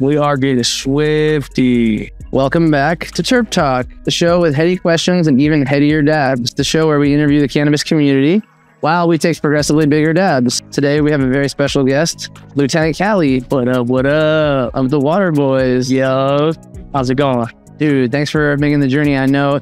We are getting swifty. Welcome back to Terp Talk, the show with heady questions and even headier dabs, the show where we interview the cannabis community while we take progressively bigger dabs. Today, we have a very special guest, Lieutenant Kali. What up, of the Waterboyz. Yo, how's it going? Dude, thanks for making the journey. I know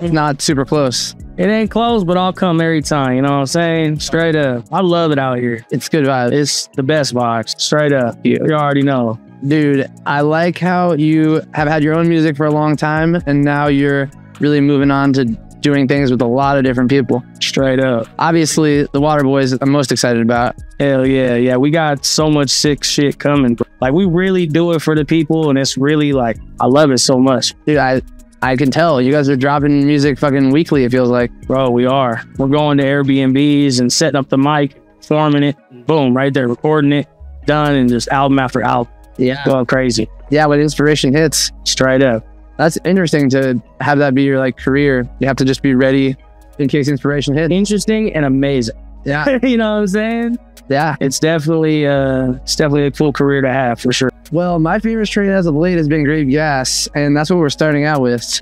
it's not super close. It ain't close, but I'll come every time. You know what I'm saying? Straight up. I love it out here. It's good vibes. It's the best vibes. Straight up. Yeah. You already know. Dude, I like how you have had your own music for a long time, and now you're really moving on to doing things with a lot of different people. Straight up. Obviously, the Waterboyz I'm most excited about. Hell yeah. Yeah, we got so much sick shit coming. Like, we really do it for the people, and it's really like, I love it so much. Dude, I can tell you guys are dropping music fucking weekly, it feels like. Bro, we are. We're going to Airbnbs and setting up the mic, forming it, boom, right there, recording it, done, and just album after album. Yeah. Going crazy. Yeah, when inspiration hits. Straight up. That's interesting to have that be your like career. You have to just be ready in case inspiration hits. Interesting and amazing. Yeah. You know what I'm saying? Yeah. It's definitely a cool career to have for sure. Well, my favorite strain as of late has been Grave Gas, and that's what we're starting out with.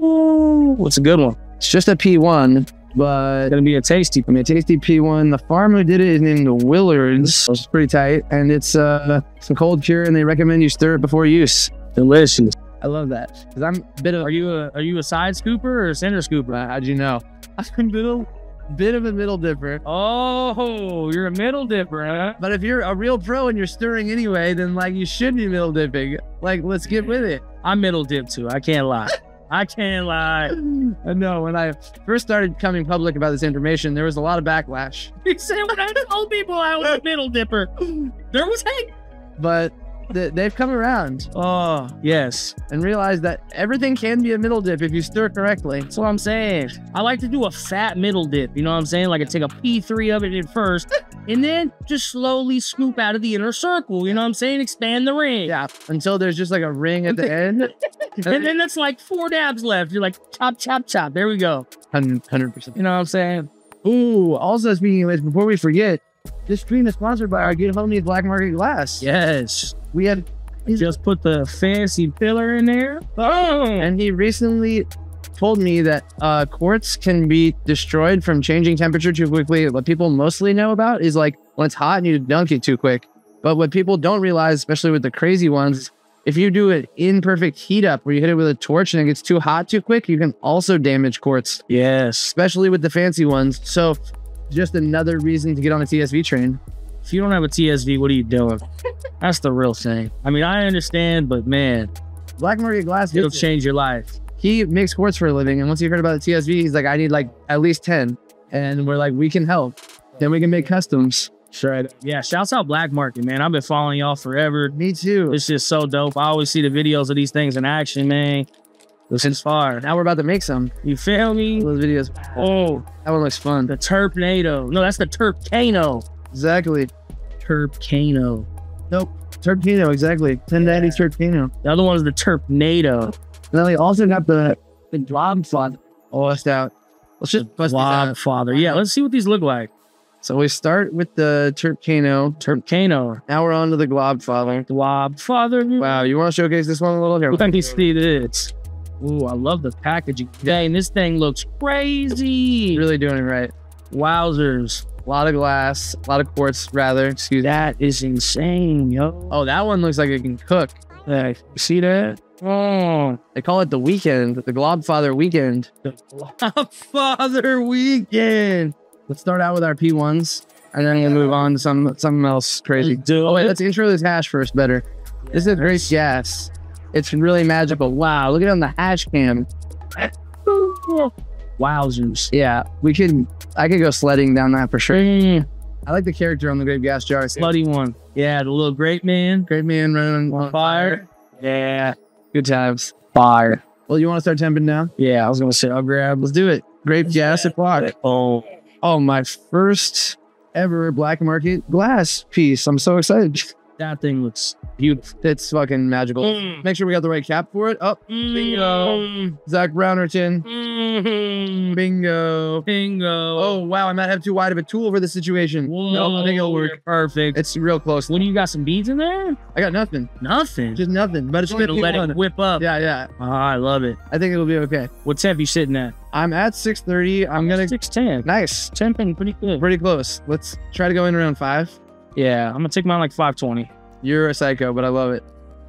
Ooh, what's a good one? It's just a P1, but it's gonna be a tasty. I mean, a tasty P1. The farm who did it is named the Willards, which is pretty tight, and it's some cold cure, and they recommend you stir it before use. Delicious. I love that because I'm a bit of. Are you a side scooper or a center scooper? How'd you know? I'm a bit of a middle dipper. Oh, you're a middle dipper, huh? But if you're a real pro and you're stirring anyway, then like you should be middle dipping. Like, let's get with it. I middle dip too. I can't lie. I can't lie. No, when I first started coming public about this information, there was a lot of backlash. You said when I told people I was a middle dipper, there was hate. But they've come around. Oh, yes. And realized that everything can be a middle dip if you stir correctly. That's what I'm saying. I like to do a fat middle dip. You know what I'm saying? Like I take a P3 of it at first and then just slowly scoop out of the inner circle. You know what I'm saying? Expand the ring. Yeah. Until there's just like a ring at the end. And then that's like 4 dabs left. You're like, chop, chop, chop. There we go. 100%. You know what I'm saying? Ooh. Also, speaking of which, before we forget, this stream is sponsored by our good homie Black Market Glass. Yes. We had just put the fancy filler in there. Oh. And he recently told me that quartz can be destroyed from changing temperature too quickly. What people mostly know about is like when it's hot and you dunk it too quick. But what people don't realize, especially with the crazy ones, if you do an imperfect heat up where you hit it with a torch and it gets too hot too quick, you can also damage quartz. Yes. Especially with the fancy ones. So just another reason to get on a TSV train. If you don't have a TSV, what are you doing? That's the real thing. I mean, I understand, but man, Black Market Glass, it'll change your life. He makes quartz for a living, and once he heard about the TSV, he's like, I need like at least 10. And we're like, we can help. Then we can make customs. Sure. Yeah, shouts out Black Market, man. I've been following y'all forever. Me too. It's just so dope. I always see the videos of these things in action, man. Since far. Now we're about to make some. You feel me? Those videos. Oh, that one looks fun. The Terpnado. No, that's the Terpcano. Exactly. Terpcano. Nope. Terpcano, exactly. 1090 Terpcano. The other one is the Terpnado. And then they also got the Glob Father. Oh, that's out. Let's just bust these out. Glob Father. Yeah, let's see what these look like. So we start with the Terpcano. Terpcano. Now we're on to the Glob Father. Glob Father. Wow, you want to showcase this one a little here? Thank you, Steve. It's. Ooh, I love the packaging today, and this thing looks crazy. Really doing it right. Wowzers. A lot of glass, a lot of quartz, rather. Excuse me. That is insane, yo. Oh, that one looks like it can cook. Hey, see that? Oh, they call it the weekend, the Glob Father weekend. The Glob Father weekend. Let's start out with our P1s, and then we'll move on to something else crazy. Oh, wait, let's intro this hash first better. Yes. This is Grape Gas. It's really magical. Wow, look at it on the hash cam. Wowzers. Yeah, I could go sledding down that for sure. I like the character on the Grave Gas jar. Slutty one. Yeah, the little grape man. Grape man running on fire. Yeah. Good times. Fire. Well, you want to start temping now? Yeah, I was going to say, I'll grab. Let's do it. Grape Gas at Block. Oh, my first ever Black Market Glass piece. I'm so excited. That thing looks beautiful. It's fucking magical. Make sure we got the right cap for it. Oh, bingo. Zach Brownerton. Bingo. Bingo. Oh, wow. I might have too wide of a tool for this situation. Whoa, no, I think it'll work. Perfect. It's real close. What do you got? Some beads in there? I got nothing. Nothing? Just nothing. But it's going to let it whip up. Yeah, yeah. Oh, I love it. I think it'll be okay. What temp you sitting at? I'm at 6:30. I'm going to... 6:10. Nice. Temping pretty good. Pretty close. Let's try to go in around 5. Yeah, I'm going to take mine like 5:20. You're a psycho, but I love it.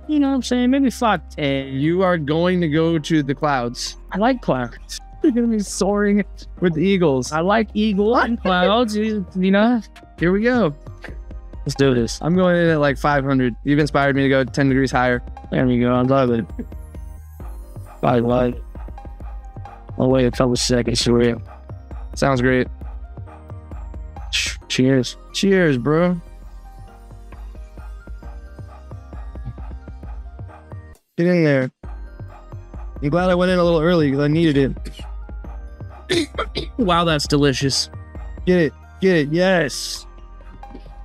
You know what I'm saying? Maybe 5:10. You are going to go to the clouds. I like clouds. You're going to be soaring with the eagles. I like eagles and clouds, you know? Here we go. Let's do this. I'm going in at like 500. You've inspired me to go 10 degrees higher. There we go. I love it. I love it. I'll wait a couple seconds for you. Sounds great. Cheers. Cheers, bro. Get in there. I'm glad I went in a little early because I needed it. Wow, that's delicious. Get it. Get it. Yes.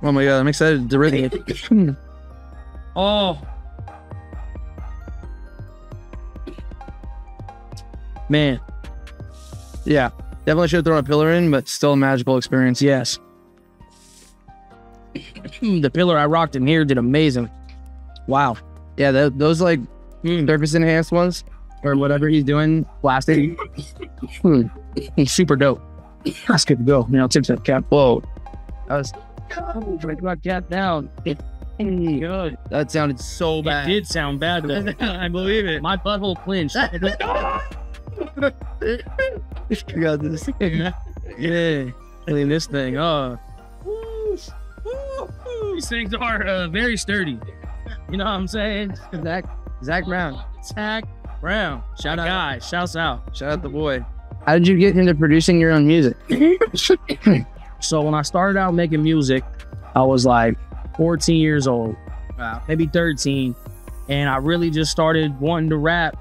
Oh my god, I'm excited to ready it. Oh. Man. Yeah. Definitely should have thrown a pillar in, but still a magical experience. Yes. The pillar I rocked in here did amazing. Wow. Yeah, those like surface enhanced ones or whatever he's doing, plastic. He's super dope. That's good to go. Now tips that cap. Whoa. That was cap down. Good. That sounded so bad. It did sound bad though. I believe it. My butthole clinched. You got this. Yeah. I mean this thing. Oh. These things are very sturdy. You know what I'm saying? Zach Brown. Zach Brown. Shout out. Guy. Shouts out. Shout out the boy. How did you get into producing your own music? So when I started out making music, I was like 14 years old. Wow. Maybe 13. And I really just started wanting to rap.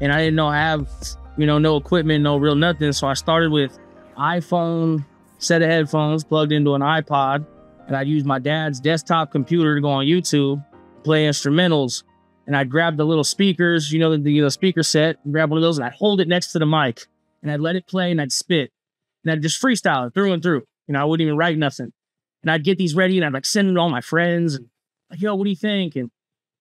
And I didn't know I have, you know, no equipment, no real nothing. So I started with iPhone, set of headphones plugged into an iPod. And I'd use my dad's desktop computer to go on YouTube, play instrumentals, and I'd grab the little speakers, you know, the speaker set, and grab one of those, and I'd hold it next to the mic, and I'd let it play, and I'd spit, and I'd just freestyle it through and through. You know, I wouldn't even write nothing, and I'd get these ready, and I'd like send them to all my friends, and like, yo, what do you think? And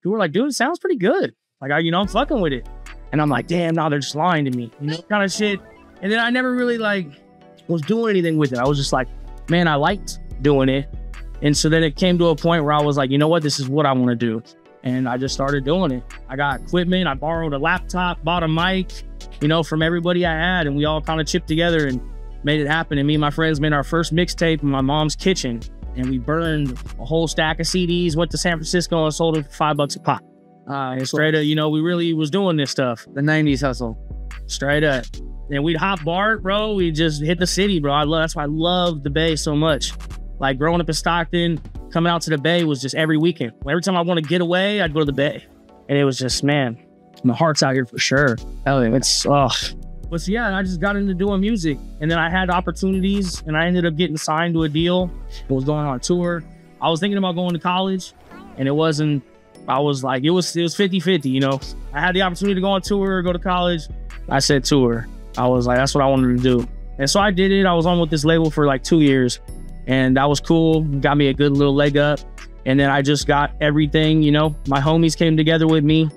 people were like, dude, it sounds pretty good. Like, you know, I'm fucking with it, and I'm like, damn, no, they're just lying to me, you know, kind of shit. And then I never really like was doing anything with it. I was just like, man, I liked doing it. And so then it came to a point where I was like, you know what? This is what I want to do. And I just started doing it. I got equipment. I borrowed a laptop, bought a mic, you know, from everybody I had. And we all kind of chipped together and made it happen. And me and my friends made our first mixtape in my mom's kitchen. And we burned a whole stack of CDs, went to San Francisco and sold it for $5 a pop. And straight up, you know, we really was doing this stuff. The 90s hustle. Straight up. And we'd hop BART, bro. We just hit the city, bro. That's why I love the Bay so much. Like growing up in Stockton, coming out to the Bay was just every weekend. Every time I want to get away, I'd go to the Bay. And it was just, man, my heart's out here for sure. Hell yeah. It's, oh. But yeah, and I just got into doing music. And then I had opportunities and I ended up getting signed to a deal. I was going on a tour. I was thinking about going to college and it wasn't, I was like, it was 50-50, you know? I had the opportunity to go on tour, go to college. I said tour. I was like, that's what I wanted to do. And so I did it. I was on with this label for like 2 years. And that was cool, got me a good little leg up. And then I just got everything, you know, my homies came together with me.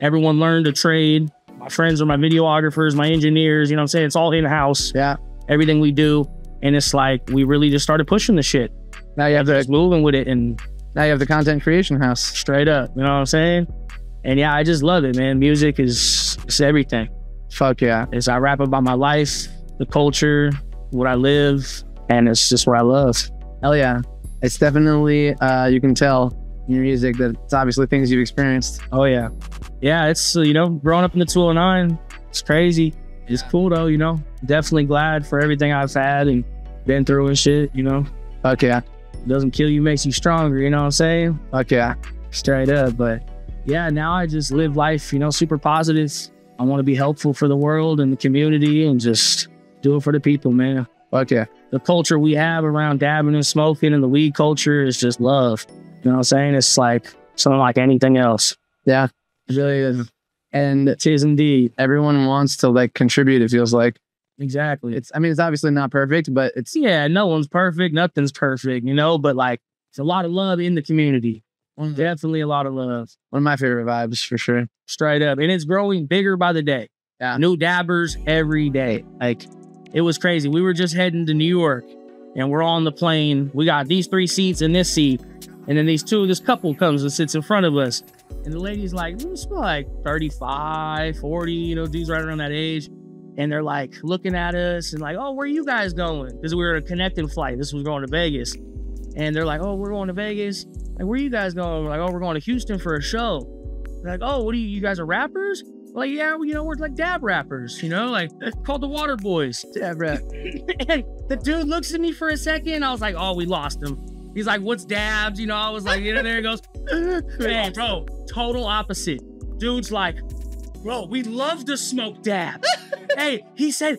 Everyone learned a trade. My friends are my videographers, my engineers, you know what I'm saying? It's all in-house, yeah. Everything we do. And it's like, we really just started pushing the shit. Now you have the moving with it. And now you have the content creation house. Straight up, you know what I'm saying? And yeah, I just love it, man. Music is, it's everything. Fuck yeah. It's, I rap about my life, the culture, what I live. And it's just what I love. Hell yeah. It's definitely, you can tell in your music that it's obviously things you've experienced. Oh yeah. Yeah, it's, you know, growing up in the 209, it's crazy. It's cool though, you know? Definitely glad for everything I've had and been through and shit, you know? Fuck yeah. Doesn't kill you, makes you stronger, you know what I'm saying? Fuck yeah. Straight up, but yeah, now I just live life, you know, super positive. I want to be helpful for the world and the community and just do it for the people, man. Fuck yeah. The culture we have around dabbing and smoking and the weed culture is just love. You know what I'm saying? It's like something like anything else. Yeah, it really is. And it is indeed. Everyone wants to like contribute, it feels like. Exactly. It's, I mean, it's obviously not perfect, but it's, yeah, no one's perfect. Nothing's perfect, you know, but like it's a lot of love in the community. Definitely a lot of love. One of my favorite vibes for sure. Straight up. And it's growing bigger by the day. Yeah. New dabbers every day. Like it was crazy. We were just heading to New York and we're on the plane. We got these 3 seats and this seat. And then these two, this couple comes and sits in front of us. And the lady's like, we smell like 35, 40, you know, dudes right around that age. And they're like looking at us and like, oh, where are you guys going? Because we were on a connecting flight. This was going to Vegas. And they're like, oh, we're going to Vegas. Like, where are you guys going? We're like, oh, we're going to Houston for a show. They're like, oh, what are you, you guys are rappers? We're like, yeah, well, you know, we're like dab rappers, you know, like it's called the Waterboyz. Dab rap. And the dude looks at me for a second. I was like, oh, we lost him. He's like, what's dabs? You know, I was like, you know, there he goes. Man, bro, total opposite. Dude's like, bro, we love to smoke dabs. Hey, he said,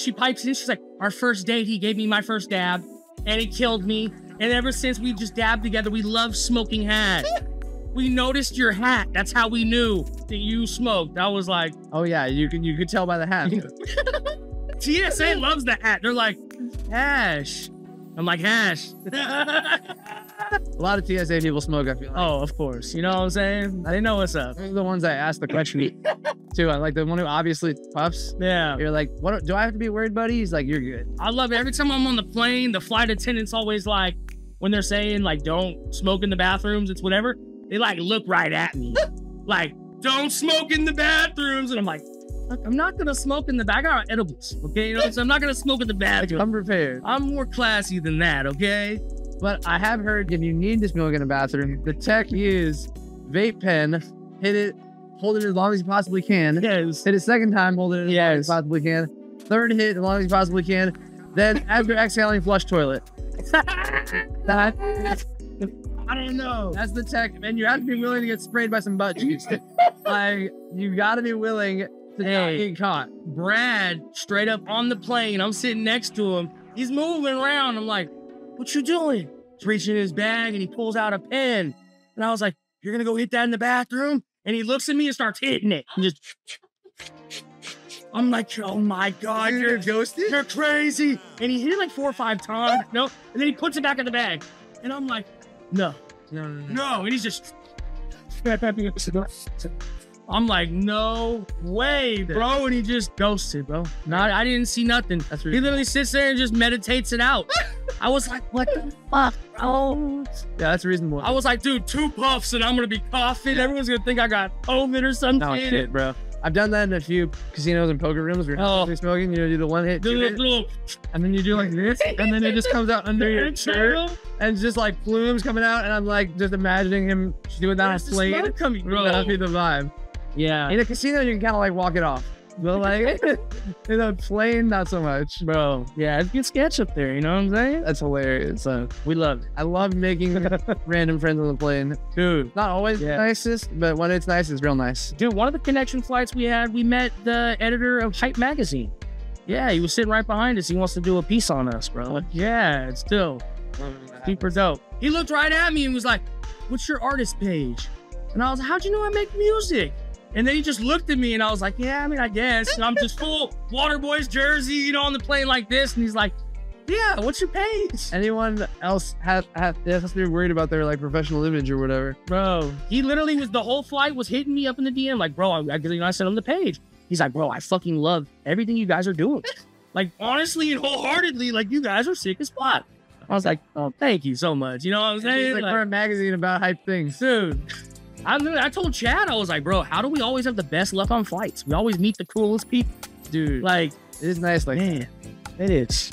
she pipes in, she's like, our first date, he gave me my first dab and he killed me. And ever since we just dabbed together, we love smoking hash. We noticed your hat. That's how we knew that you smoked. I was like, oh yeah, you could tell by the hat. TSA loves the hat. They're like, hash. I'm like, hash. A lot of TSA people smoke, I feel like. Oh, of course. You know what I'm saying? They know what's up. They're the ones that ask the question too. I like the one who obviously puffs. Yeah. You're like, what do I have to be worried, buddy? He's like, you're good. I love it. Every time I'm on the plane, the flight attendant's always like, when they're saying like, don't smoke in the bathrooms, it's whatever. They like look right at me. Like, don't smoke in the bathrooms. And I'm like, I'm not going to smoke in the back. I got edibles, okay? You know, so I'm not going to smoke in the bathroom. Like, I'm prepared. I'm more classy than that, okay? But I have heard if you need to smoke in the bathroom, the tech use vape pen, hit it, hold it as long as you possibly can. Yes. Hit it second time, hold it as long as you possibly can. Third hit as long as you possibly can. Then after exhaling, flush toilet. I don't know. That's the tech. And you have to be willing to get sprayed by some butt cheeks. Like, you got to be willing... Hey, caught. Brad straight up on the plane. I'm sitting next to him. He's moving around. I'm like, what you doing? He's reaching in his bag and he pulls out a pen. And I was like, you're going to go hit that in the bathroom? And he looks at me and starts hitting it. And just, I'm like, oh my God, you're ghosted? You're crazy. And he hit it like 4 or 5 times. No. And then he puts it back in the bag. And I'm like, no. No, no, no. No. And he's just, I'm like, no way, bro. And he just ghosted, bro. Not, I didn't see nothing. That's he literally sits there and just meditates it out. I was like, what the fuck, bro? Yeah, that's reasonable. I was like, dude, 2 puffs and I'm going to be coughing. Everyone's going to think I got COVID or something. No shit, bro. I've done that in a few casinos and poker rooms where you're smoking, you know, do the 1 hit, do and then you do like this, and then it just comes out under your shirt, and just like plumes coming out, and I'm like just imagining him doing that on a slate. That'd be the vibe. Yeah. In a casino, you can kind of like walk it off. But like in a plane, not so much. Bro. Yeah, it's good sketch up there. You know what I'm saying? That's hilarious. So we love it. I love making random friends on the plane. Dude. Not always the nicest, but when it's nice, it's real nice. Dude, one of the connection flights we had, we met the editor of Hype Magazine. Yeah, he was sitting right behind us. He wants to do a piece on us, bro. Yeah, it's still super dope. He looked right at me and was like, what's your artist page? And I was like, how'd you know I make music? And then he just looked at me and I was like, yeah, I mean, I guess. And I'm just full Waterboyz jersey, you know, on the plane like this. And he's like, yeah, what's your page? Anyone else has to be worried about their like professional image or whatever. Bro, he literally was, the whole flight was hitting me up in the DM. Like, bro, I sent him the page. He's like, bro, I fucking love everything you guys are doing. Like, honestly and wholeheartedly, like you guys are sick as fuck. I was like, oh, thank you so much. You know what I'm saying? He's like, we're a magazine about hype things. Dude. I told Chad, I was like, bro, how do we always have the best luck on flights? We always meet the coolest people. Dude, like, it is nice. Like, man, it is.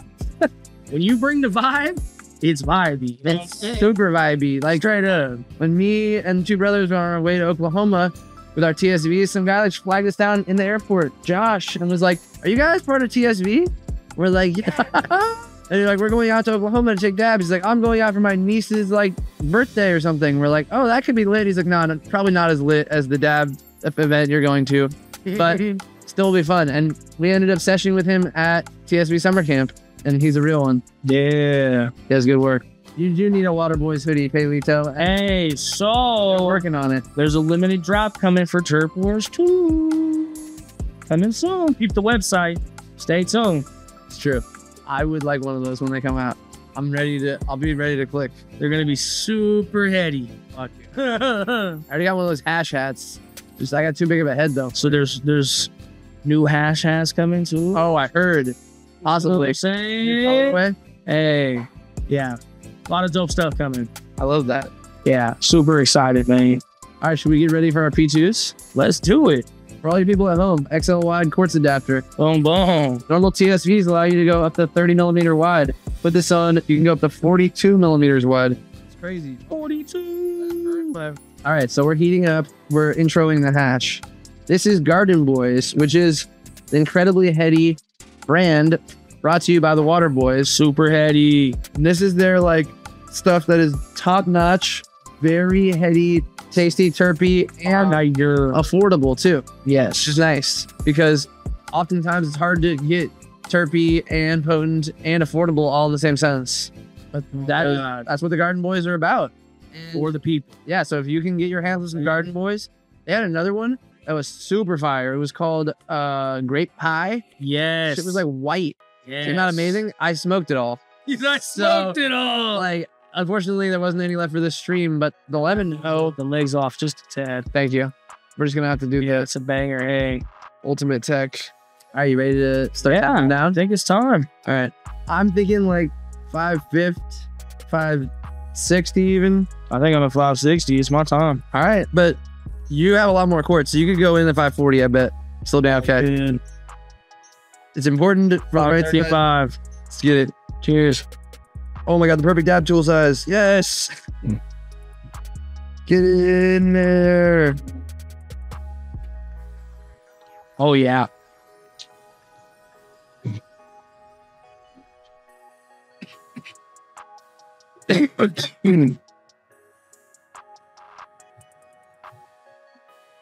When you bring the vibe, it's vibey. It's super vibey. Like, straight up. When me and 2 brothers were on our way to Oklahoma with our TSV, some guy like flagged us down in the airport, Josh, and was like, are you guys part of TSV? We're like, yeah. And you're like, we're going out to Oklahoma to take dabs. He's like, I'm going out for my niece's like birthday or something. We're like, oh, that could be lit. He's like, no, probably not as lit as the dab event you're going to, but still be fun. And we ended up sessioning with him at TSV summer camp, and he's a real one. Yeah. He has good work. You do need a Waterboyz hoodie, Paylito. Hey, so we're working on it. There's a limited drop coming for Turp Wars 2. Coming soon. Keep the website. Stay tuned. It's true. I would like one of those when they come out. I'm ready to, I'll be ready to click. They're gonna be super heady. Fuck you. I already got one of those hash hats. Just I got too big of a head though. So there's new hash hats coming too? Oh, I heard. Possibly. Hey, yeah. A lot of dope stuff coming. I love that. Yeah, super excited, man. All right, should we get ready for our P2s? Let's do it. For all you people at home, XL wide quartz adapter. Boom, boom. Normal TSVs allow you to go up to 30 millimeter wide. Put this on, you can go up to 42 millimeters wide. It's crazy. 42. All right, so we're heating up. We're introing the hash. This is Garden Boys, which is the incredibly heady brand brought to you by the Waterboyz. Super heady. And this is their like stuff that is top notch, very heady, tasty, terpy, and affordable too. Yes, which is nice because oftentimes it's hard to get terpy and potent and affordable all in the same sentence. But that's what the Garden Boys are about. For the people. Yeah, so if you can get your hands on some Garden Boys, they had another one that was super fire. It was called Grape Pie. Yes. It was like white. Yes. Isn't that amazing? I smoked it all. Like, unfortunately, there wasn't any left for this stream, but the lemon, the legs off just a tad. Thank you. We're just going to have to do that. It's a banger. Hey, ultimate tech. All right, you ready to start counting down? Take his time. All right. I'm thinking like 550, 560 even. I think I'm at 560. It's my time. All right, but you have a lot more quartz, so you could go in at 540, I bet. Still down, okay. It's important to Let's get it. Cheers. Oh my God, the perfect dab tool size. Yes. Get in there. Oh yeah.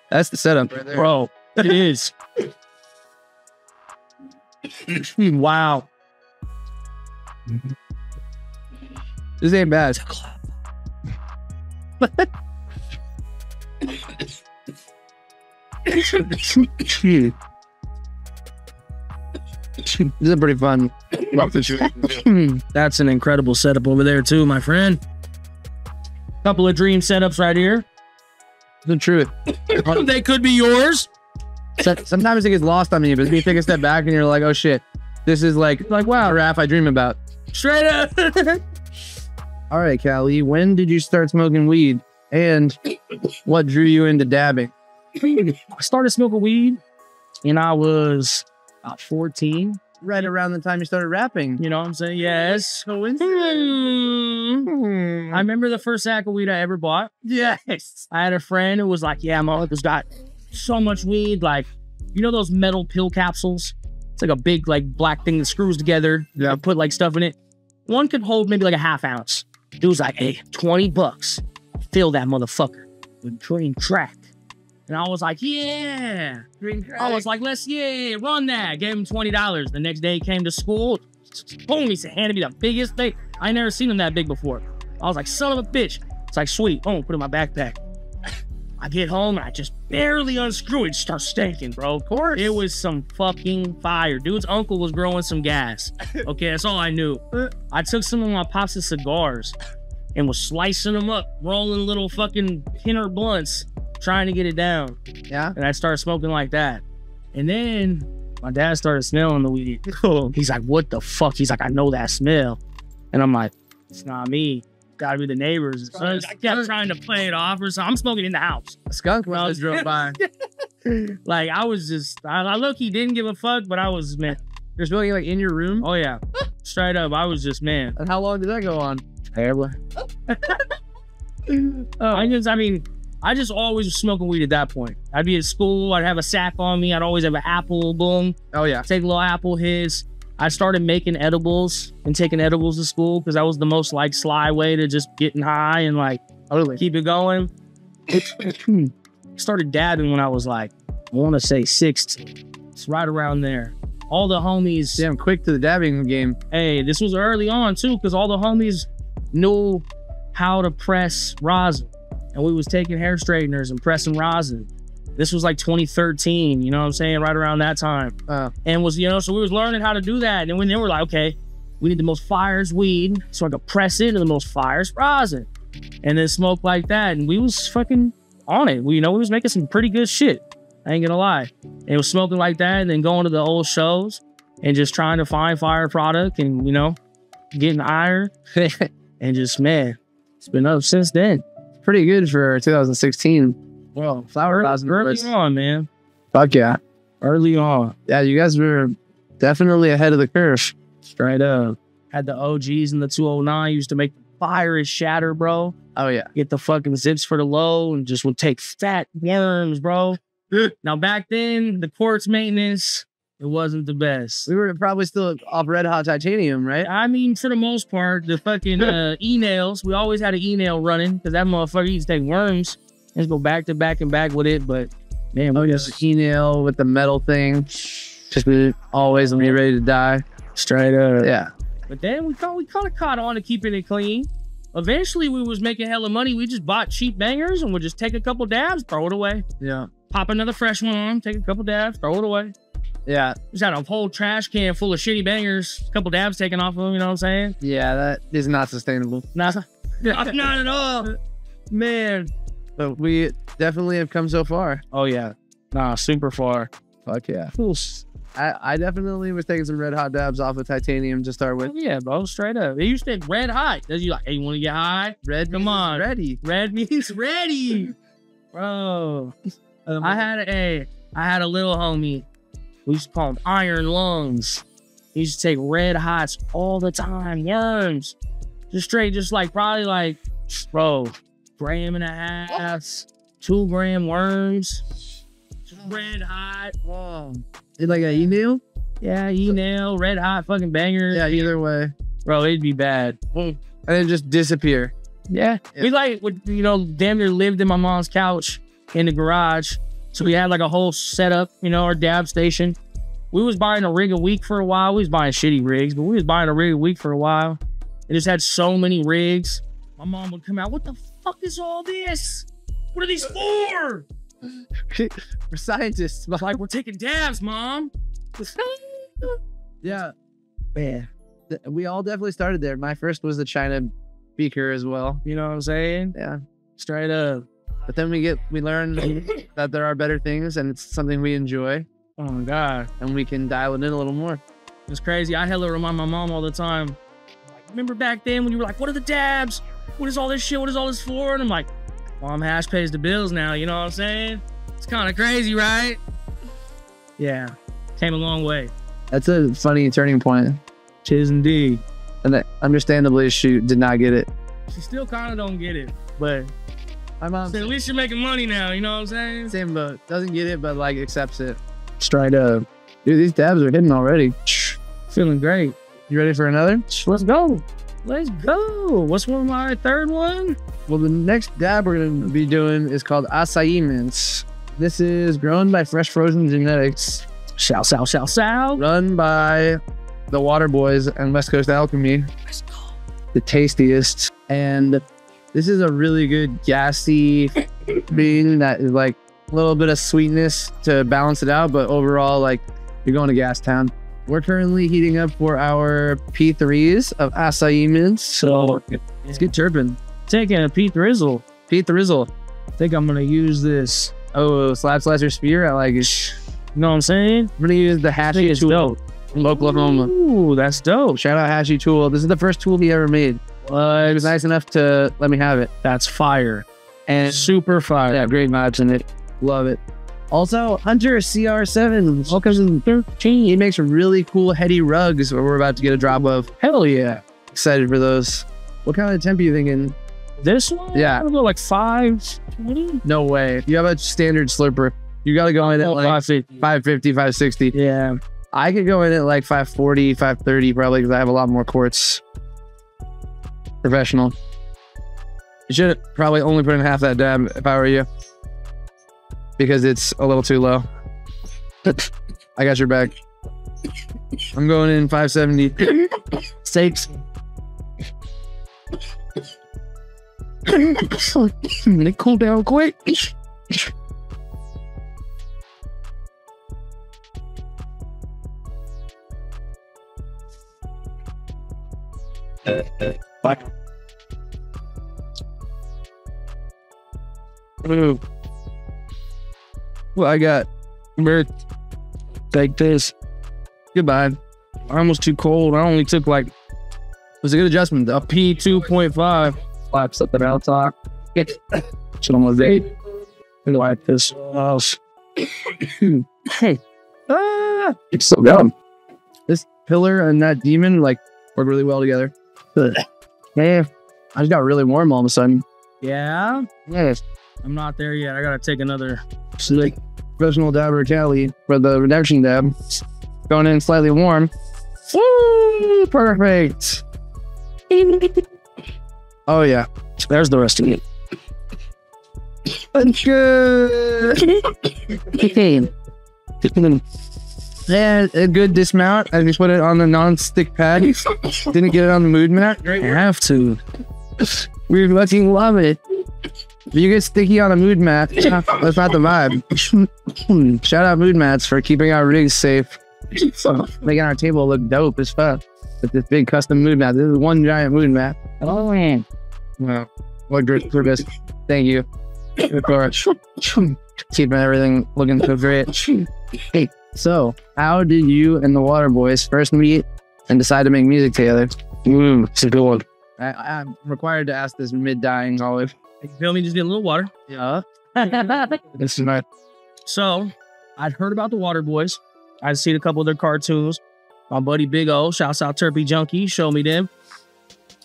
That's the setup right there. Bro, it is. Wow. This ain't bad. This is pretty fun. That's an incredible setup over there too, my friend. Couple of dream setups right here. The truth. They could be yours. Sometimes it gets lost on me, but you take a step back and you're like, oh shit. This is like wow, Raph, I dream about. Straight up. All right, Kali, when did you start smoking weed? And what drew you into dabbing? I started smoking weed and I was about 14. Right around the time you started rapping. You know what I'm saying? Yes. Coincidence. I remember the first sack of weed I ever bought. Yes. I had a friend who was like, yeah, my uncle's got so much weed. Like, you know those metal pill capsules? It's like a big, like, black thing that screws together. Yeah. You put, like, stuff in it. One could hold maybe like a half ounce. Dude's like, hey, 20 bucks. Fill that motherfucker with green crack. And I was like, yeah. Green crack. I was like, run that. Gave him $20. The next day he came to school. Boom, he handed me the biggest thing. I never seen him that big before. I was like, son of a bitch. It's like, sweet. Boom, put it in my backpack. I get home and I just barely unscrew it. Start stanking, bro. Of course. It was some fucking fire. Dude's uncle was growing some gas. Okay, that's all I knew. I took some of my pops' cigars and was slicing them up, rolling little fucking Pinner blunts, trying to get it down. Yeah. And I started smoking like that. And then my dad started smelling the weed. He's like, what the fuck? He's like, I know that smell. And I'm like, it's not me. Gotta be the neighbors. So I kept trying to play it off or something. I'm smoking in the house. A skunk when I was drove by. Like, I was just, I low-key didn't give a fuck, but I was, man. You're smoking like in your room? Oh, yeah. Straight up, I was just, man. And how long did that go on? Terrible. I just always was smoking weed at that point. I'd be at school, I'd have a sack on me, I'd always have an apple, boom. Oh yeah. Take little apple hits. I started making edibles and taking edibles to school because that was the most like sly way to just getting high and like keep it going. Started dabbing when I was like, I want to say 16. It's right around there. All the homies. Damn quick to the dabbing game. Hey, this was early on too because all the homies knew how to press rosin, and we was taking hair straighteners and pressing rosin. This was like 2013, you know what I'm saying? Right around that time. And was, you know, so we was learning how to do that. And then we were like, okay, we need the most fires weed so I could press into the most fires rosin and then smoke like that. And we was fucking on it. We, you know, we was making some pretty good shit. I ain't gonna lie. And it was smoking like that and then going to the old shows and just trying to find fire product and, you know, getting iron and just, man, it's been up since then. Pretty good for 2016. Well, flower early on, man. Fuck yeah. Early on. Yeah, you guys were definitely ahead of the curve. Straight up. Had the OGs in the 209. Used to make the fire is shatter, bro. Oh, yeah. Get the fucking zips for the low and just would take fat worms, bro. Now, back then, the quartz maintenance, it wasn't the best. We were probably still off red hot titanium, right? I mean, for the most part, the fucking e-nails. We always had an e-nail running because that motherfucker used to take worms. Just go back to back and back with it, but man, we just e-nail with the metal thing. Just be always when you're ready to die. Straight up. Yeah. But then we kinda caught on to keeping it clean. Eventually we was making hella money. We just bought cheap bangers and would just take a couple dabs, throw it away. Yeah. Pop another fresh one on, take a couple dabs, throw it away. Yeah. Just had a whole trash can full of shitty bangers, a couple dabs taken off of them, you know what I'm saying? Yeah, that is not sustainable. Not at all. Man. But we definitely have come so far. Oh, yeah. Nah, super far. Fuck yeah. I definitely was taking some red hot dabs off of titanium to start with. Oh, yeah, bro. Straight up. It used to be red hot. Then you like, hey, you want to get high? Red, come on. Ready. Red means ready. Bro. I had a little homie. We used to call him Iron Lungs. He used to take red hots all the time. Yums. Just straight, just like, probably like, bro. 1.5 grams, 2 gram worms, red hot. Whoa. It's like an e-nail? Yeah, e-nail, red hot fucking banger. Yeah, either way. Bro, it'd be bad. And then just disappear. Yeah. We like, you know, damn near lived in my mom's couch in the garage. So we had like a whole setup, you know, our dab station. We was buying a rig a week for a while. We was buying shitty rigs, but we was buying a rig a week for a while. It just had so many rigs. My mom would come out, what the fuck is all this? What are these for? We're scientists. Like, we're taking dabs, mom. Yeah. Man. We all definitely started there. My first was the China beaker as well. You know what I'm saying? Yeah. Straight up. But then we learned that there are better things and it's something we enjoy. Oh my God. And we can dial it in a little more. It's crazy. I hella remind my mom all the time. Like, remember back then when you were like, what are the dabs? What is all this shit? What is all this for? And I'm like, Mom, Hash pays the bills now. You know what I'm saying? It's kind of crazy, right? Yeah. Came a long way. That's a funny turning point. Tis indeed. And that, understandably, she did not get it. She still kind of don't get it. But my mom said, at least you're making money now. You know what I'm saying? Same boat. Doesn't get it, but like accepts it. Straight up. Dude, these dabs are hitting already. Feeling great. You ready for another? Let's go. Let's go. What's one of my third one? Well, the next dab we're going to be doing is called acai mints. This is grown by Fresh Frozen Genetics. Shout. Run by the Waterboyz and West Coast Alchemy. Let's go. The tastiest. And this is a really good gassy bean that is like a little bit of sweetness to balance it out. But overall, like you're going to gas town. We're currently heating up for our P3s of acai mints. So yeah. Let's get chirping. Taking a P-Thrizzle. P-Thrizzle. I think I'm going to use this. Oh, slap, slicer, spear. I like it. You know what I'm saying? I'm going to use the Hashi tool from Oklahoma. Ooh, that's dope. Shout out Hashi tool. This is the first tool he ever made. He was nice enough to let me have it. That's fire. And super fire. Yeah, great vibes in it. Love it. Also, Hunter CR7, welcome to 13. He makes really cool heady rugs where we're about to get a drop of. Hell yeah. Excited for those. What kind of temp are you thinking? This one? Yeah. I'm gonna go like 520? No way. You have a standard slurper. You gotta go in at like 550, 560. Yeah. I could go in at like 540, 530 probably because I have a lot more quartz. Professional. You should probably only put in half that dab if I were you. Because it's a little too low. I got your back. I'm going in 570. Sakes. They cool down quick. Bye. Ooh. Well, I got Bert. Take this. Goodbye. I'm almost too cold. I only took like, it was a good adjustment. A P2.5. Slap something out top. It's almost 8. I like this. Hey. Ah, it's so dumb. This pillar and that demon like work really well together. Hey, I just got really warm all of a sudden. Yeah? Yes. I'm not there yet. I gotta take another slick. Professional Dabber Kali for the redemption dab. Going in slightly warm. Woo! Perfect! Oh yeah, there's the rest of it. Good! Yeah, a good dismount. I just put it on the non-stick pad. Didn't get it on the mood mat. Great work. I have to. We fucking love it. If you get sticky on a mood mat, that's not the vibe. Shout out mood mats for keeping our rigs safe. Making our table look dope as fuck. With this big custom mood mat. This is one giant mood mat. Oh man. Well, what great service. Thank you. Good for keeping everything looking so great. Hey. So, how did you and the Waterboyz first meet and decide to make music together? It's a good one. I'm required to ask this mid-dying olive. You feel me? Just get a little water. Yeah. This is nice. So, I'd heard about the Waterboyz. I'd seen a couple of their cartoons. My buddy Big O, shouts out Terpy Junkie, showed me them.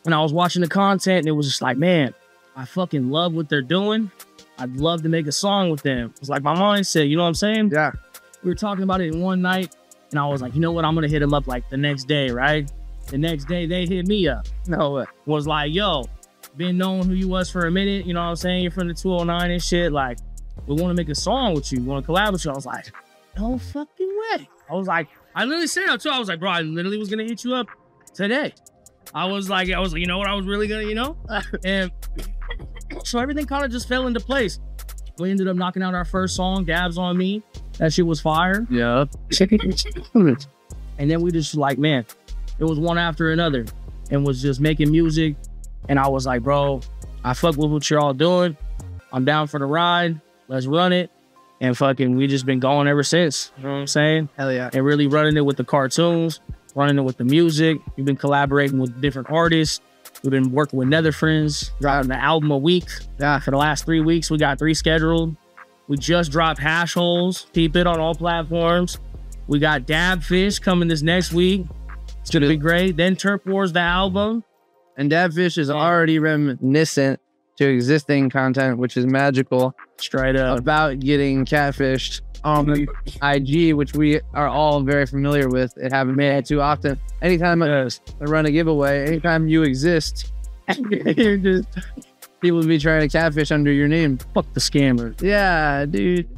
And I was watching the content and it was just like, man, I fucking love what they're doing. I'd love to make a song with them. It's like my mindset, you know what I'm saying? Yeah. We were talking about it one night, and I was like, you know what? I'm going to hit them up like the next day, right? The next day, they hit me up. No way. Was like, yo, been knowing who you was for a minute. You know what I'm saying? You're from the 209 and shit. Like, we want to make a song with you. We want to collab with you. I was like, no fucking way. I was like, I literally said that too. I was like, bro, I literally was going to hit you up today. I was like, you know what? I was really going to, you know? And so everything kind of just fell into place. We ended up knocking out our first song, Dabs on Me. That shit was fire. Yeah. And then we just like, man, it was one after another and was just making music. And I was like, bro, I fuck with what you're all doing. I'm down for the ride. Let's run it. And fucking, we just been going ever since. You know what I'm saying? Hell yeah. And really running it with the cartoons, running it with the music. We've been collaborating with different artists. We've been working with Nether Friends, dropping an album a week. Yeah. For the last 3 weeks, we got 3 scheduled. We just dropped Hash Holes. Keep it on all platforms. We got Dab Fish coming this next week. It's going to be great. Then Turp Wars, the album. And Dab Fish is already reminiscent to existing content, which is magical. Straight up. About getting catfished on the IG, which we are all very familiar with and haven't made it too often. Anytime I run a giveaway, anytime you exist, you're just... people would be trying to catfish under your name. Fuck the scammers. Yeah, dude.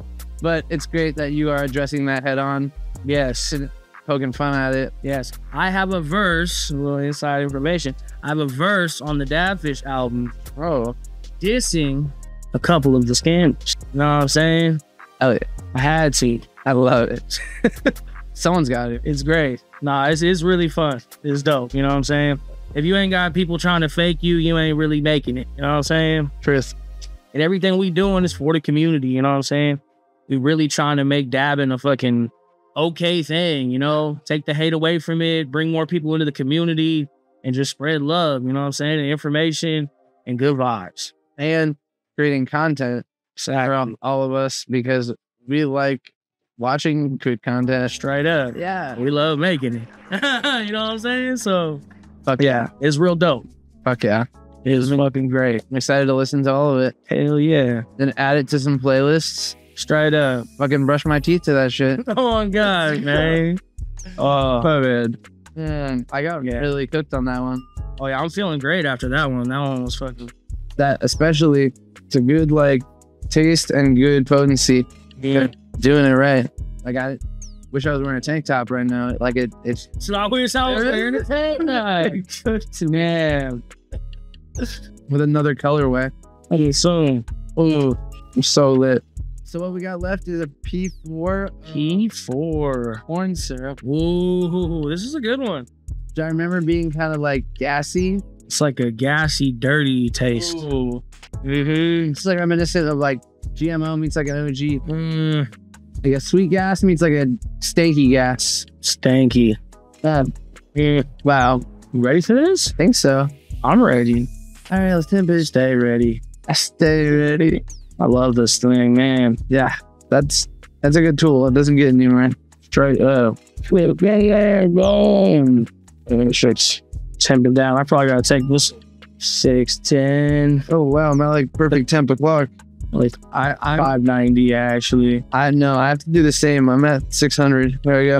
But it's great that you are addressing that head on. Yes. And poking fun at it. Yes. I have a verse, a little inside information. I have a verse on the Dabfish album. Bro. Dissing a couple of the scammers. You know what I'm saying? Oh, yeah. I had to. I love it. Someone's got it. It's great. Nah, it's really fun. It's dope. You know what I'm saying? If you ain't got people trying to fake you, you ain't really making it. You know what I'm saying? Truth. And everything we doing is for the community. You know what I'm saying? We really trying to make dabbing a fucking okay thing, you know? Take the hate away from it, bring more people into the community, and just spread love. You know what I'm saying? And information and good vibes. And creating content from all of us because we like watching good content. Straight up. Yeah. We love making it. You know what I'm saying? So... fuck yeah. It's real dope. Fuck yeah. It's fucking great. I'm excited to listen to all of it. Hell yeah. Then add it to some playlists. Straight up. Fucking brush my teeth to that shit. Oh my God, man. Oh. COVID. Man, I got really cooked on that one. Oh yeah, I'm feeling great after that one. That one was fucking... that especially, it's a good like taste and good potency. Yeah. Doing it right. I got it. Wish I was wearing a tank top right now. Like it's. It's not weird. Sounds weird. Damn. with another colorway. Okay, so oh, I'm so lit. So what we got left is a P4. P4 corn syrup. Ooh, this is a good one. Do I remember being kind of like gassy? It's like a gassy, dirty taste. Ooh. Mm-hmm. It's like reminiscent of like GMO meets like an OG. Mm. Like a sweet gas meets like a stanky gas. Stanky. Wow. You ready for this? I think so. I'm ready. All right, let's stay ready. I stay ready. I love this thing, man. Yeah, that's a good tool. It doesn't get any run. Straight up. Temp it down. I probably gotta take this 610. Oh wow, my like perfect temp o'clock. Like I'm 590 actually. I know I have to do the same. I'm at 600. There we go.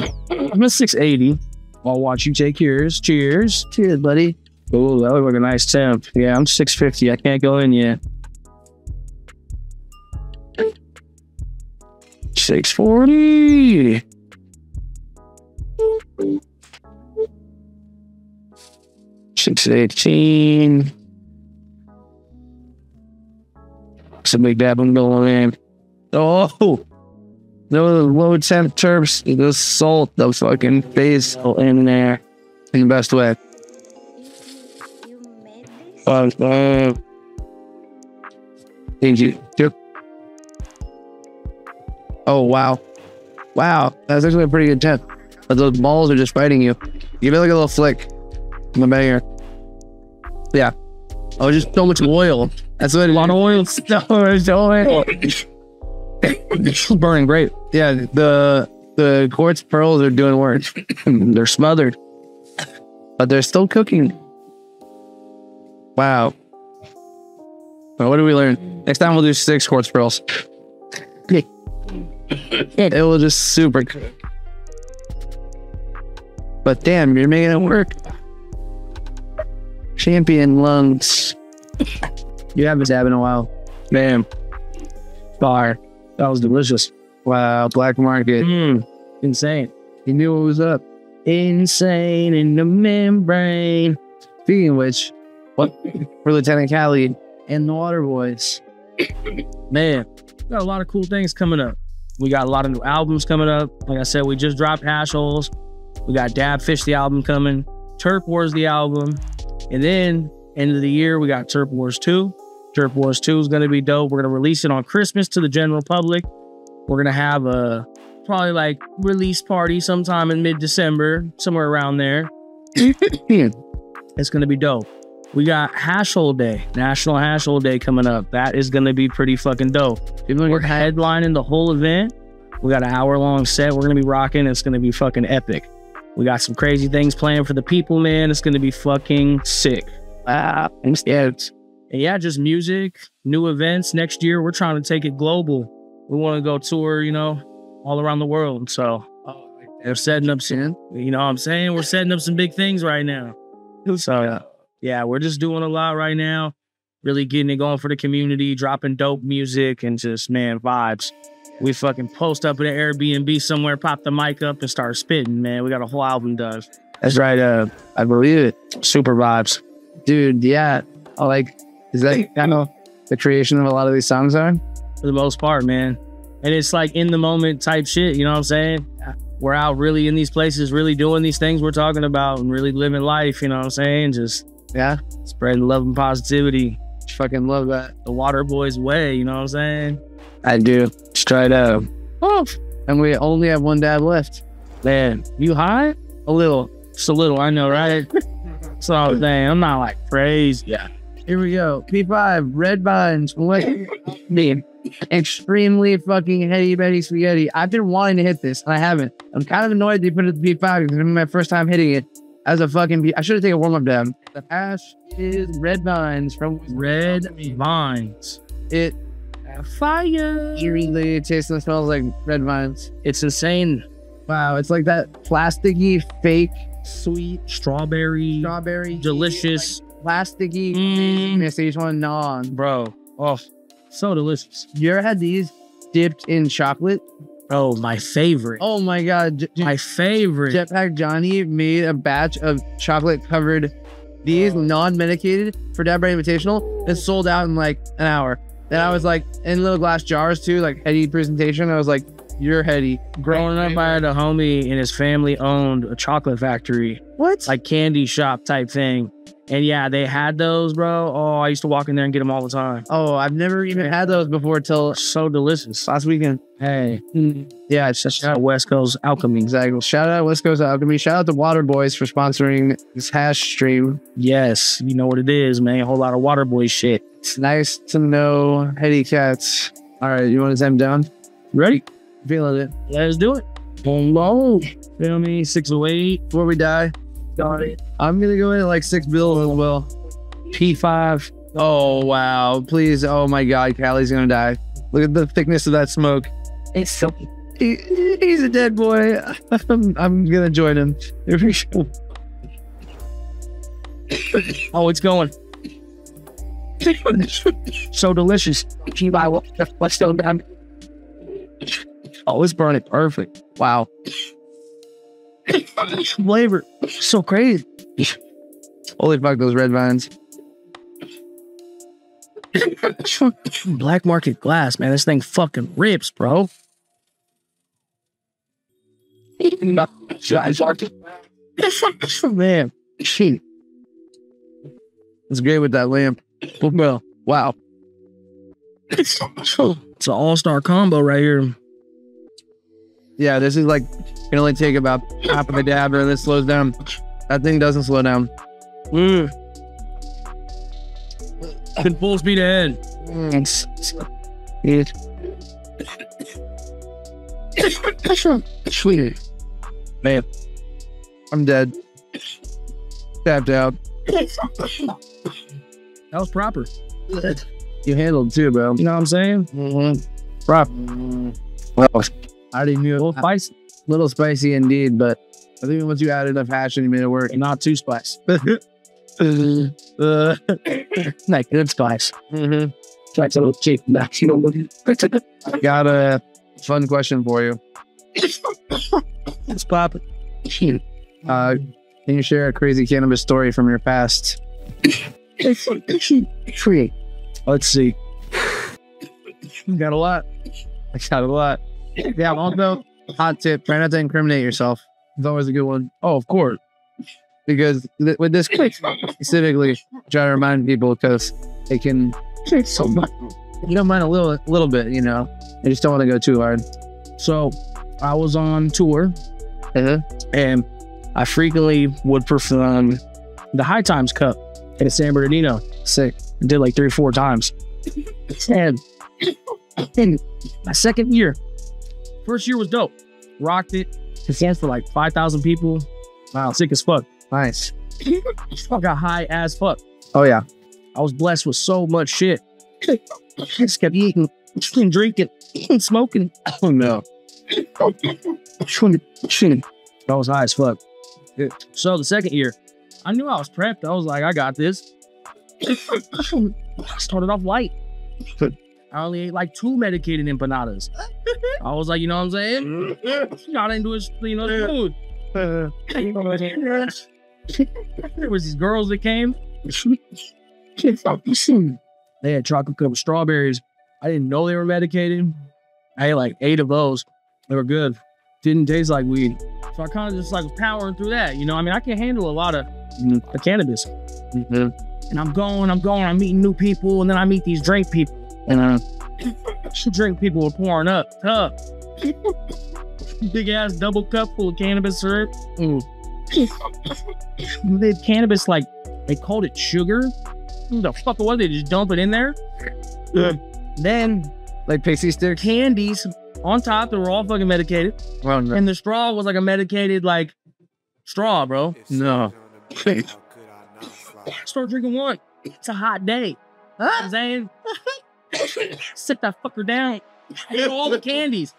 I'm at 680. I'll watch you take yours. Cheers. Cheers, buddy. Oh, that looked like a nice temp. Yeah, I'm 650. I can't go in yet. 640. Boop. 618. It's a big dab on going in. Oh, those low temp terps, those salt, those fucking basil in there in the best way. Thank you. Oh wow, wow, that's actually a pretty good temp. But those balls are just fighting you. Give it like a little flick. My banger. Yeah. Oh, just so much oil. That's what it is. A lot of oil. So burning great. Yeah, the quartz pearls are doing work. They're smothered, but they're still cooking. Wow. Well, what did we learn? Next time we'll do 6 quartz pearls. It will just super cook. But damn, you're making it work. Champion lungs. You haven't dabbed in a while. Bam. Fire. That was delicious. Wow. Black market. Insane. He knew what was up. Insane in the membrane. Speaking of which, what for Lieutenant Kali and the Waterboyz? Man, we got a lot of cool things coming up. We got a lot of new albums coming up. Like I said, we just dropped Hash Holes. We got Dab Fish, the album coming. Turp Wars, the album. And then, end of the year, we got Turp Wars 2. Turp Wars 2 is going to be dope. We're going to release it on Christmas to the general public. We're going to have a probably like release party sometime in mid-December, somewhere around there. It's going to be dope. We got Hash Hole Day, National Hash Hole Day coming up. That is going to be pretty fucking dope. We're headlining the whole event. We got an hour-long set. We're going to be rocking. It's going to be fucking epic. We got some crazy things planned for the people, man. It's going to be fucking sick. Wow. I'm scared. And yeah, just music, new events. Next year, we're trying to take it global. We want to go tour, you know, all around the world. So we're setting up some, you know what I'm saying? We're setting up some big things right now. So yeah, we're just doing a lot right now. Really getting it going for the community, dropping dope music and just, man, vibes. We fucking post up in an Airbnb somewhere, pop the mic up and start spitting, man. We got a whole album done. That's right. I believe it. Super vibes. Dude, yeah. I like, is that kind of the creation of a lot of these songs are? For the most part, man. And it's like in the moment type shit, you know what I'm saying? We're out really in these places, really doing these things we're talking about and really living life, you know what I'm saying? Just, yeah, spreading love and positivity. Fucking love that. The Waterboyz way, you know what I'm saying? I do. Straight up. Oh, and we only have one dab left. Man, you high? A little. Just a little, I know, right? So I'm saying, I'm not like crazy. Yeah. Here we go. P5, red vines. What mean? Extremely fucking heady betty spaghetti. I've been wanting to hit this and I haven't. I'm kind of annoyed they put it to P5 because it's my first time hitting it. As a fucking I should have taken a warm-up dab. The hash is red vines from Red Vines. It fire. You really taste and smells like red vines. It's insane. Wow, it's like that plasticky, fake, sweet, strawberry, delicious, like plasticky. That you just want to gnaw on, bro. Oh, so delicious. You ever had these dipped in chocolate? Oh, my favorite. Oh my god, my favorite. Jetpack Johnny made a batch of chocolate covered these non-medicated for Dab Brady Invitational that sold out in like an hour. And I was like, in little glass jars too, like Heady presentation. I was like, you're Heady. Growing up, I had a homie and his family owned a chocolate factory. What? Like candy shop type thing. And yeah, they had those, bro. Oh, I used to walk in there and get them all the time. Oh, I've never even had those before till so delicious last weekend. Hey. Yeah, it's just shout out West Coast Alchemy. Exactly. Shout out West Coast Alchemy. Shout out to Waterboyz for sponsoring this hash stream. Yes, you know what it is, man. A whole lot of Waterboyz shit. It's nice to know Heady cats. All right, you want to zam down? Ready? Feeling it. Let's do it. Hello. Feel me? 608. Before we die. Got it. I'm gonna go in at like 6 bills as well. P5. Oh wow! Please. Oh my God, Callie's gonna die. Look at the thickness of that smoke. It's so. He's a dead boy. I'm gonna join him. Oh, it's going. So delicious. Oh, it's burning perfect. Wow. Flavor so crazy. Holy fuck, those red vines. Black Market Glass, man. This thing fucking rips, bro. Man, shit. It's great with that lamp. Well, wow. It's an all-star combo right here. Yeah, this is like, you can only take about half of a dab and this slows down. That thing doesn't slow down. Mm. Been full speed ahead. Sweetie. Man. I'm dead. Tapped out. That was proper. You handled it too, bro. You know what I'm saying? Mm-hmm. Proper. Well, I didn't knew it. Little spicy indeed, but I think once you add enough hash and you made it work. And not too spicy. Like good spice. Mm-hmm. It's a little cheap. I got a fun question for you. Let's pop it. Can you share a crazy cannabis story from your past? Let's see. Got a lot. I got a lot. Yeah, also, hot tip, try not to incriminate yourself. It's always a good one. Oh, of course. Because with this clip, specifically, try to remind people because it can change so much. You don't mind a little bit, you know? You just don't want to go too hard. So, I was on tour, and I frequently would perform the High Times Cup in San Bernardino. Sick. I did like 3 or 4 times. And in my second year, first year was dope. Rocked it. It stands for like 5,000 people. Wow. Sick as fuck. Nice. I got high as fuck. Oh, yeah. I was blessed with so much shit. I just kept eating, drinking, smoking. Oh, no. I was high as fuck. Good. So the second year, I knew I was prepped. I was like, I got this. I started off light. I only ate like 2 medicated empanadas. I was like, you know what I'm saying? Got into his, you know, food. There was these girls that came. They had chocolate covered strawberries. I didn't know they were medicated. I ate like 8 of those. They were good. Didn't taste like weed. So I kind of just like was powering through that. You know, I mean, I can handle a lot of the cannabis. And I'm going. I'm meeting new people, and then I meet these drink people. And drink people were pouring up. Tough. Big ass double cup full of cannabis syrup. They had cannabis, like, they called it sugar. What the fuck was it? They just dump it in there. Then, like pixie sticks? Candies on top that were all fucking medicated. Oh, no. And the straw was like a medicated, like, straw, bro. No. Start drinking one. It's a hot day. Huh? You know what I'm saying? Sit that fucker down. I ate all the candies.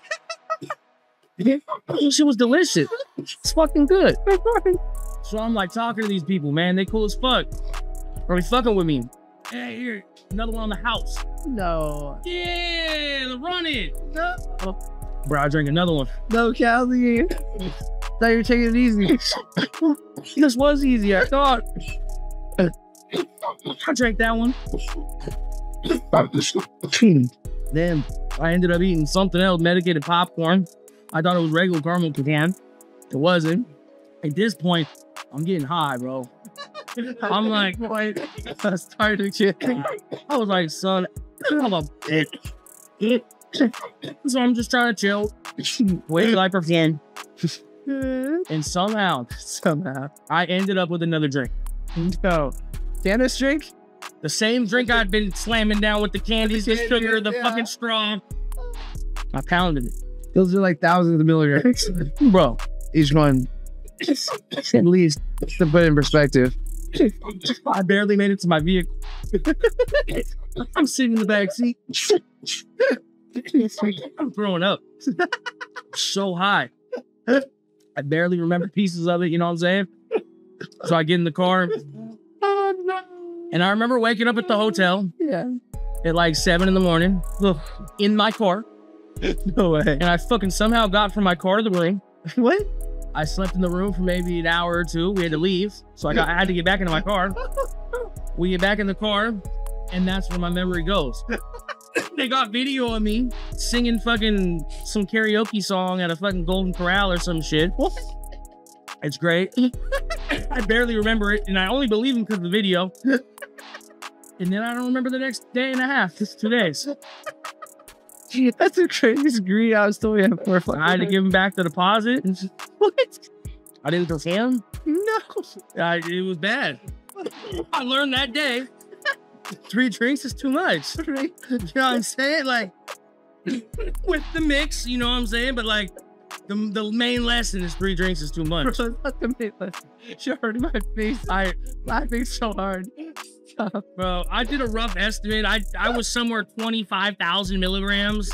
She was delicious. It's fucking good. So I'm like talking to these people, man. They cool as fuck. Are they fucking with me? Hey, here, another one on the house. No. Yeah, the running. No. Oh, bro, I drink another one. No, Cali. I thought you were taking it easy. This was easy, I thought. I drank that one. Then I ended up eating something else, medicated popcorn. I thought it was regular caramel pecan. It wasn't. At this point, I'm getting high, bro. I'm like, quite started shit. I was like, son, I'm a bitch. So I'm just trying to chill. Wait till I pretend. And somehow, I ended up with another drink. So, Dennis drink? The same drink I'd been slamming down with the candies, the sugar, the fucking straw. I pounded it. Those are like thousands of milligrams. Bro, each one. At least to put in perspective. I barely made it to my vehicle. I'm sitting in the back seat. I'm throwing up. So high. I barely remember pieces of it, you know what I'm saying? So I get in the car. And I remember waking up at the hotel. Yeah. At like 7 in the morning. In my car. No way. And I fucking somehow got from my car to the room. What? I slept in the room for maybe an hour or two. We had to leave. So I had to get back into my car. We get back in the car. And that's where my memory goes. They got video of me singing fucking some karaoke song at a fucking Golden Corral or some shit. What? It's great. I barely remember it, and I only believe him because of the video. And then I don't remember the next day and a half. Just 2 days. Gee, that's the craziest greed I was told you had for. I had to give him back the deposit. What? I didn't tell him? No. It was bad. I learned that day. 3 drinks is too much. Right? You know what I'm saying? Like, with the mix, you know what I'm saying? But like, the main lesson is 3 drinks is too much. Bro, not the main lesson. She hurt my face. I laughing so hard. Stop. Bro, I did a rough estimate. I was somewhere 25,000 milligrams,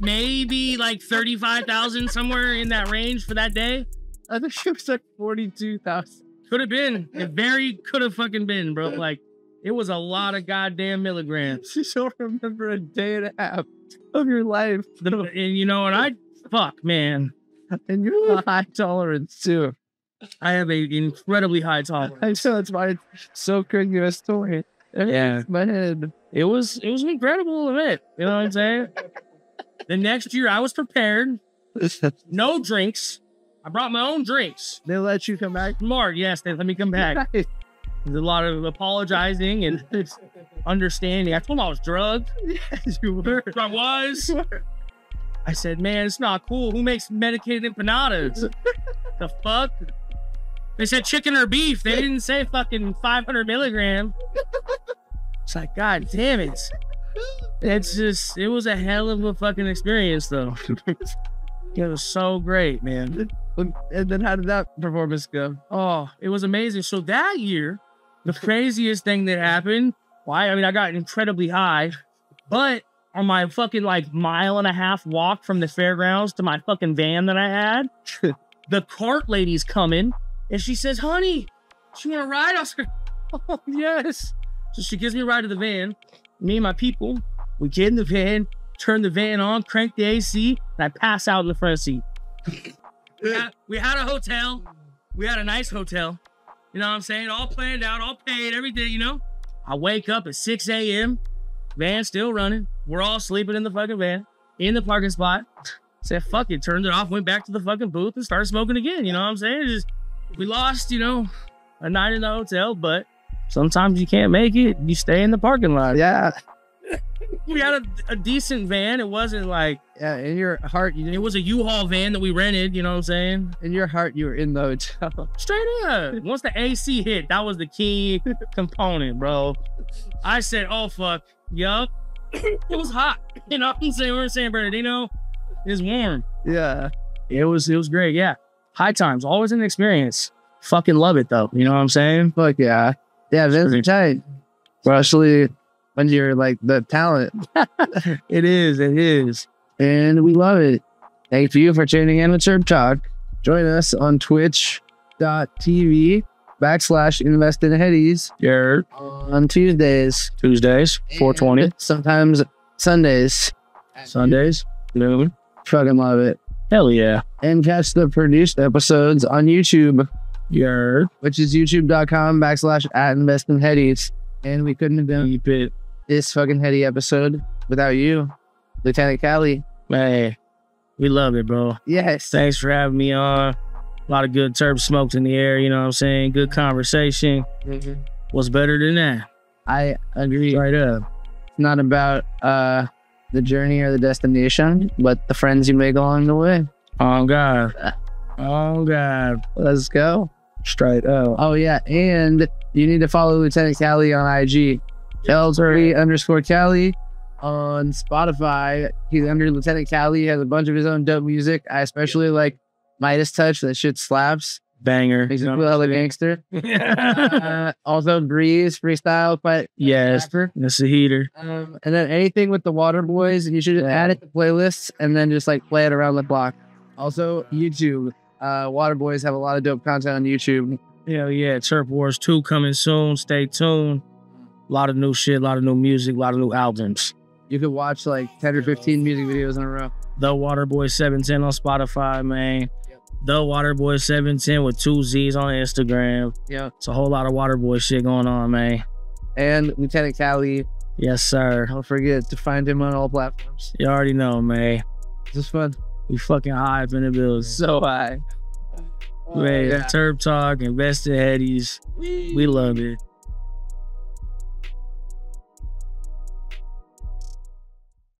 maybe like 35,000, somewhere in that range for that day. I think she was like 42,000. Could have been. It very could have fucking been, bro. Like, it was a lot of goddamn milligrams. You don't remember a day and a half of your life. And you know, and I, fuck, man. And you have a high tolerance, too. I have an incredibly high tolerance. I know, that's why it's so crazy a story. Yeah. My head. It was an incredible event. You know what I'm saying? The next year, I was prepared. No drinks. I brought my own drinks. They let you come back? Mark, yes, they let me come back. Right. There's a lot of apologizing and understanding. I told him I was drugged. Yes, you were. I was. I said, man, it's not cool. Who makes medicated empanadas? The fuck? They said chicken or beef. They didn't say fucking 500 milligram. It's like, God damn it. It's just, it was a hell of a fucking experience, though. It was so great, man. And then how did that performance go? Oh, it was amazing. So that year, the craziest thing that happened, why? I mean, I got incredibly high, but on my fucking like 1.5 mile walk from the fairgrounds to my fucking van that I had, the cart lady's coming and she says, honey, you want to ride? I was like, oh, yes. So she gives me a ride to the van. Me and my people, we get in the van, turn the van on, crank the AC, and I pass out in the front seat. We had a hotel. We had a nice hotel. You know what I'm saying? All planned out, all paid, everything, you know? I wake up at 6 a.m. Van still running. We're all sleeping in the fucking van, in the parking spot. Said, fuck it, turned it off, went back to the fucking booth and started smoking again. You know what I'm saying? We lost, you know, a night in the hotel, but sometimes you can't make it. You stay in the parking lot. Yeah. We had a decent van. It wasn't like... Yeah, in your heart, you didn't... It was a U-Haul van that we rented, you know what I'm saying? In your heart, you were in the hotel. Straight up. Once the AC hit, that was the key component, bro. I said, oh, fuck. Yup. It was hot. You know what I'm saying? We're in San Bernardino. It was warm. Yeah. It was great, yeah. High times. Always an experience. Fucking love it, though. You know what I'm saying? Fuck yeah. Yeah, that's tight. Especially... when you're like the talent. It is. And we love it. Thank you for tuning in with Terp Talk. Join us on twitch.tv/investinheadies. Yeah. On Tuesdays. Tuesdays, 4:20. Sometimes Sundays. Sundays. Noon. Fucking love it. Hell yeah. And catch the produced episodes on YouTube. Yard, which is youtube.com/@investinheadies. And we couldn't have done this fucking heady episode without you, Lieutenant Kali. Hey, we love it, bro. Yes. Thanks for having me on. A lot of good terp smoked in the air, you know what I'm saying? Good conversation. Mm-hmm. What's better than that? I agree. Right up. It's not about the journey or the destination, but the friends you make along the way. Oh, God. Oh, God. Let's go. Straight up. Oh, yeah. And you need to follow Lieutenant Kali on IG. L3_Kali on Spotify. He's under Lieutenant Kali. He has a bunch of his own dope music. I especially like Midas Touch. That shit slaps. Banger. He's a hella gangster. Also, Breeze, freestyle. But yes, that's a heater. And then anything with the Waterboyz, and you should add it to playlists and then just like play it around the block. Also, YouTube. Waterboyz have a lot of dope content on YouTube. Hell yeah. Turp Wars 2 coming soon. Stay tuned. A lot of new shit, a lot of new music, a lot of new albums. You could watch like 10 or 15 music videos in a row. TheWaterBoyz710 on Spotify, man. Yep. TheWaterBoyz710 with 2 Z's on Instagram. Yeah. It's a whole lot of Waterboyz shit going on, man. And Lieutenant Kali. Yes, sir. Don't forget to find him on all platforms. You already know, man. This is fun. We fucking high up in the building. So high. Oh, man, yeah. Terp Talk, Invest In Headies. We love it.